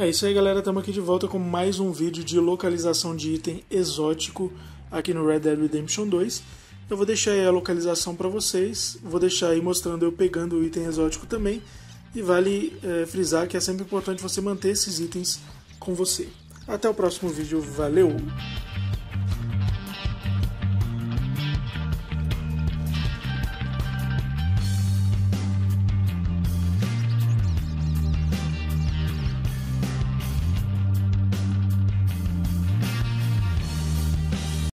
É isso aí, galera, estamos aqui de volta com mais um vídeo de localização de item exótico aqui no Red Dead Redemption 2. Eu vou deixar aí a localização para vocês, vou deixar aí mostrando eu pegando o item exótico também, e vale frisar que é sempre importante você manter esses itens com você. Até o próximo vídeo, valeu!